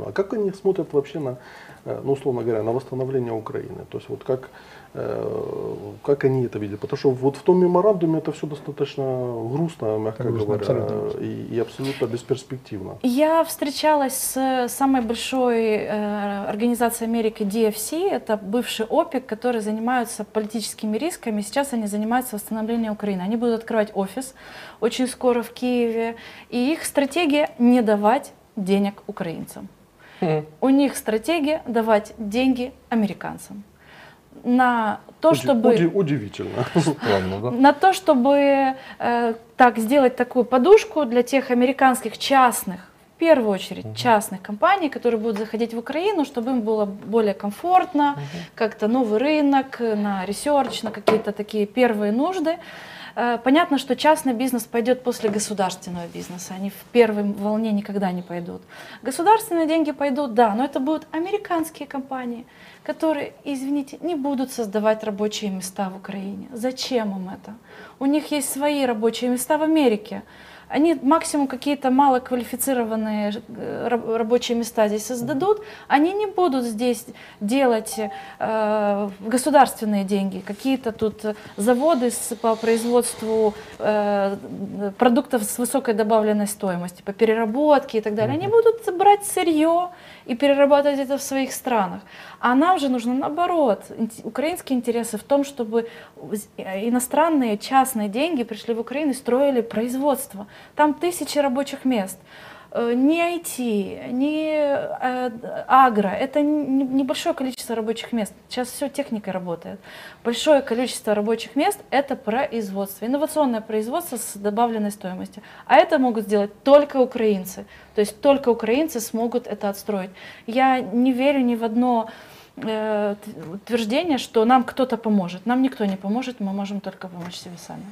А как они смотрят вообще на, ну, условно говоря, на восстановление Украины? То есть вот как они это видят? Потому что вот в том меморандуме это все достаточно грустно, мягко говоря, абсолютно. И абсолютно бесперспективно. Я встречалась с самой большой организацией Америки DFC, это бывший ОПЕК, которые занимаются политическими рисками, сейчас они занимаются восстановлением Украины. Они будут открывать офис очень скоро в Киеве, и их стратегия не давать денег украинцам. У них стратегия давать деньги американцам. На то, удивительно. На то, чтобы так сделать такую подушку для тех американских частных, в первую очередь частных компаний, которые будут заходить в Украину, чтобы им было более комфортно, как-то новый рынок, на ресерч, на какие-то такие первые нужды. Понятно, что частный бизнес пойдет после государственного бизнеса, они в первой волне никогда не пойдут. Государственные деньги пойдут, да, но это будут американские компании, которые, извините, не будут создавать рабочие места в Украине. Зачем им это? У них есть свои рабочие места в Америке. Они максимум какие-то малоквалифицированные рабочие места здесь создадут, они не будут здесь делать государственные деньги, какие-то тут заводы по производству продуктов с высокой добавленной стоимостью, по переработке и так далее. Они будут брать сырье и перерабатывать это в своих странах. А нам же нужно наоборот. Украинские интересы в том, чтобы иностранные частные деньги пришли в Украину и строили производство. Там тысячи рабочих мест. Ни IT, ни агро. Это небольшое количество рабочих мест. Сейчас все техникой работает. Большое количество рабочих мест – это производство. Инновационное производство с добавленной стоимостью. А это могут сделать только украинцы. То есть только украинцы смогут это отстроить. Я не верю ни в одно утверждение, что нам кто-то поможет. Нам никто не поможет, мы можем только помочь себе сами.